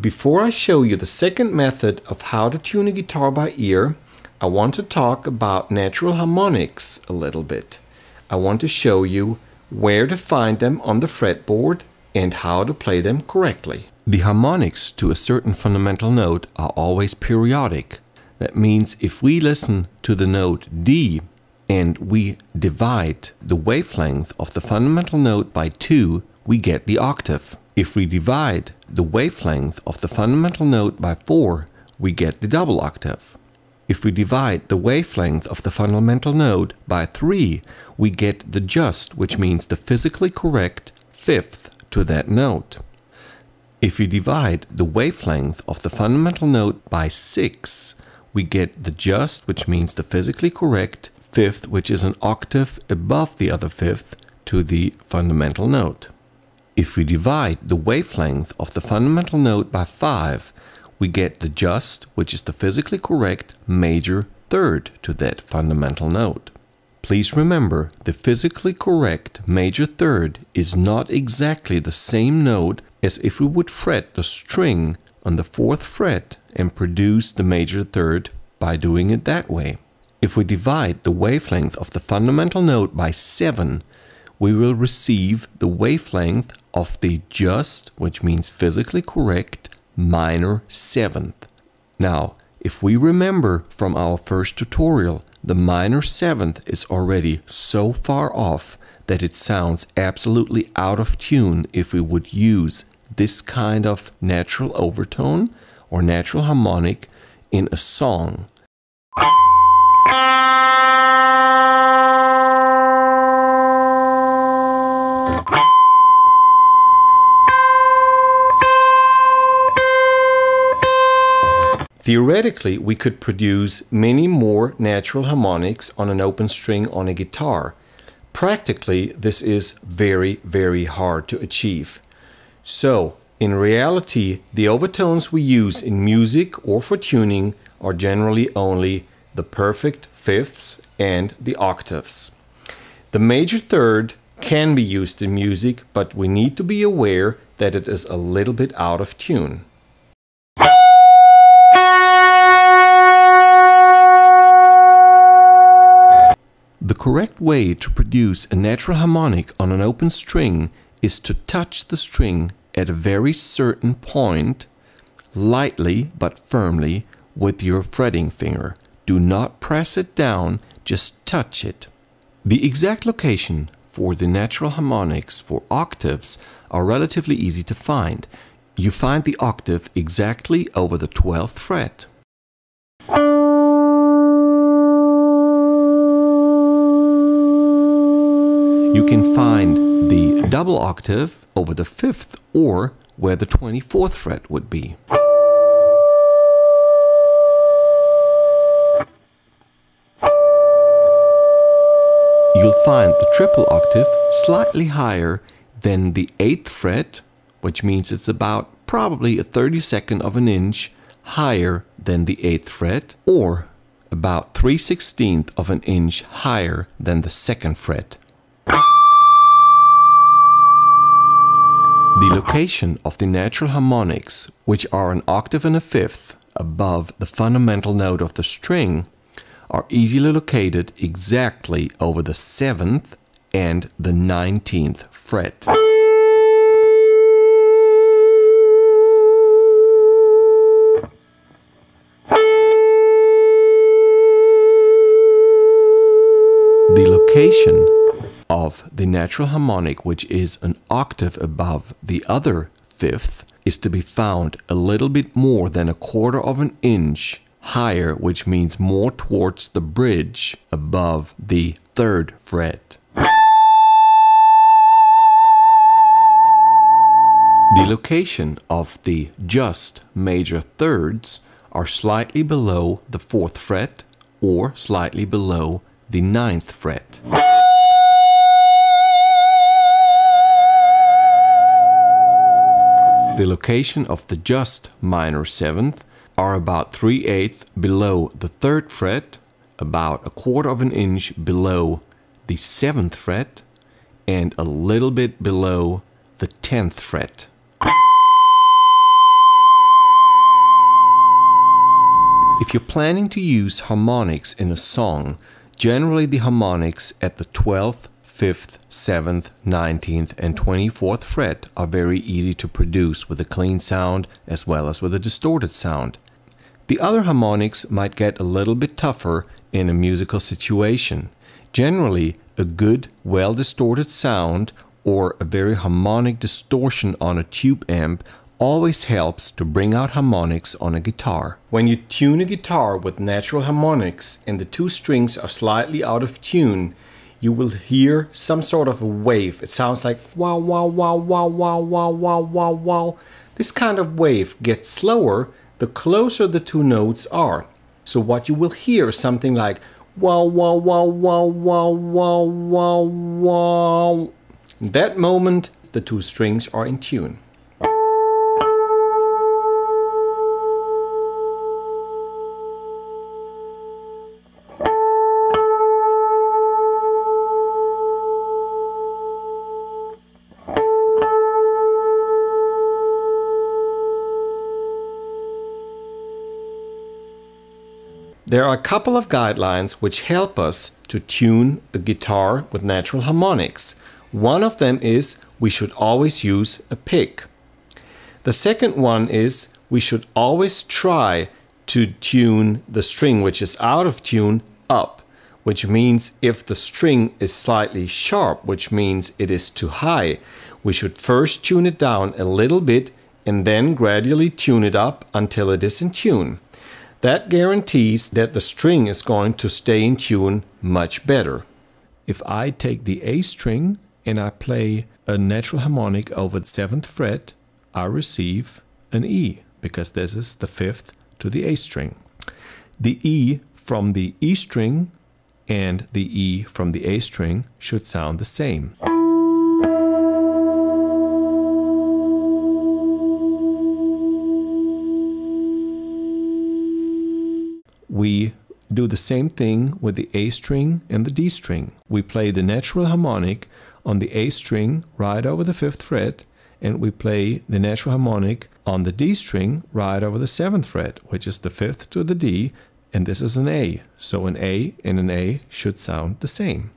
Before I show you the second method of how to tune a guitar by ear, I want to talk about natural harmonics a little bit. I want to show you where to find them on the fretboard and how to play them correctly. The harmonics to a certain fundamental note are always periodic. That means if we listen to the note D and we divide the wavelength of the fundamental note by 2, we get the octave. If we divide the wavelength of the fundamental note by 4, we get the double octave. If we divide the wavelength of the fundamental note by 3, we get the just, which means the physically correct fifth to that note. If we divide the wavelength of the fundamental note by 6, we get the just, which means the physically correct fifth, which is an octave above the other fifth to the fundamental note. If we divide the wavelength of the fundamental note by 5, we get the just, which is the physically correct major third to that fundamental note. Please remember, the physically correct major third is not exactly the same note as if we would fret the string on the 4th fret and produce the major third by doing it that way. If we divide the wavelength of the fundamental note by 7, we will receive the wavelength of the just, which means physically correct, minor 7th. Now, if we remember from our first tutorial, the minor 7th is already so far off that it sounds absolutely out of tune if we would use this kind of natural overtone or natural harmonic in a song. Theoretically, we could produce many more natural harmonics on an open string on a guitar. Practically, this is very, very hard to achieve. So, in reality, the overtones we use in music or for tuning are generally only the perfect fifths and the octaves. The major third can be used in music, but we need to be aware that it is a little bit out of tune. The correct way to produce a natural harmonic on an open string is to touch the string at a very certain point, lightly but firmly, with your fretting finger. Do not press it down, just touch it. The exact location for the natural harmonics for octaves are relatively easy to find. You find the octave exactly over the 12th fret. You can find the double octave over the 5th or where the 24th fret would be. You'll find the triple octave slightly higher than the 8th fret, which means it's about probably a 32nd of an inch higher than the 8th fret, or about 3/16th of an inch higher than the 2nd fret. The location of the natural harmonics, which are an octave and a fifth above the fundamental note of the string, are easily located exactly over the 7th and the 19th fret. The location of the natural harmonic, which is an octave above the other fifth, is to be found a little bit more than a quarter of an inch higher, which means more towards the bridge above the 3rd fret. The location of the just major thirds are slightly below the 4th fret or slightly below the 9th fret. The location of the just minor 7th are about 3/8 below the 3rd fret, about a quarter of an inch below the 7th fret, and a little bit below the 10th fret. If you're planning to use harmonics in a song, generally the harmonics at the 12th, 5th, 7th, 19th, and 24th fret are very easy to produce with a clean sound as well as with a distorted sound. The other harmonics might get a little bit tougher in a musical situation. Generally, a good, well-distorted sound or a very harmonic distortion on a tube amp always helps to bring out harmonics on a guitar. When you tune a guitar with natural harmonics and the two strings are slightly out of tune, you will hear some sort of a wave. It sounds like wow, wow, wow, wow, wow, wow, wow, wow, wow. This kind of wave gets slower the closer the two notes are. So what you will hear is something like wow, wow, wow, wow, wow, wow, wow, wow. In that moment, the two strings are in tune. There are a couple of guidelines which help us to tune a guitar with natural harmonics. One of them is we should always use a pick. The second one is we should always try to tune the string which is out of tune up, which means if the string is slightly sharp, which means it is too high, we should first tune it down a little bit and then gradually tune it up until it is in tune. That guarantees that the string is going to stay in tune much better. If I take the A string and I play a natural harmonic over the 7th fret, I receive an E, because this is the 5th to the A string. The E from the E string and the E from the A string should sound the same. We do the same thing with the A string and the D string. We play the natural harmonic on the A string right over the 5th fret, and we play the natural harmonic on the D string right over the 7th fret, which is the 5th to the D, and this is an A. So an A and an A should sound the same.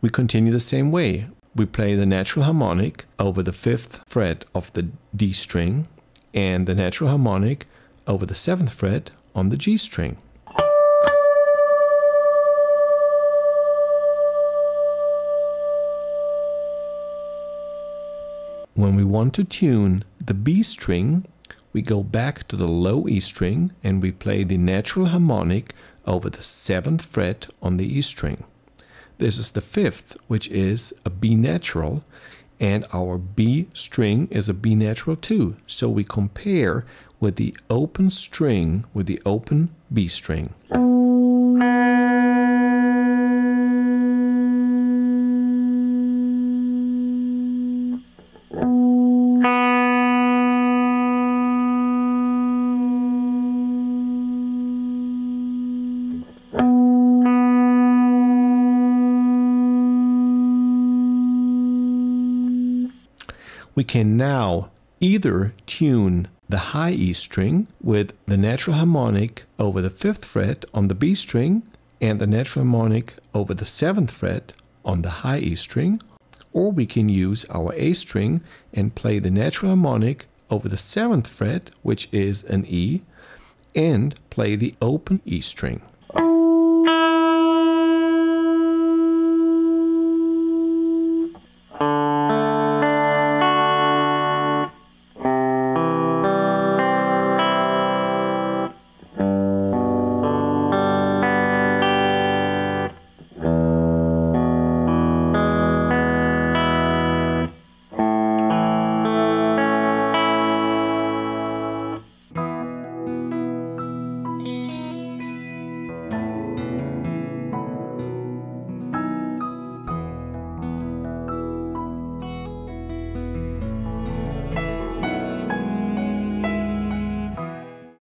We continue the same way. We play the natural harmonic over the 5th fret of the D string and the natural harmonic over the 7th fret on the G string. When we want to tune the B string, we go back to the low E string and we play the natural harmonic over the 7th fret on the E string. This is the 5th, which is a B natural, and our B string is a B natural too. So we compare with the open string, with the open B string. We can now either tune the high E string with the natural harmonic over the 5th fret on the B string and the natural harmonic over the 7th fret on the high E string, or we can use our A string and play the natural harmonic over the 7th fret, which is an E, and play the open E string.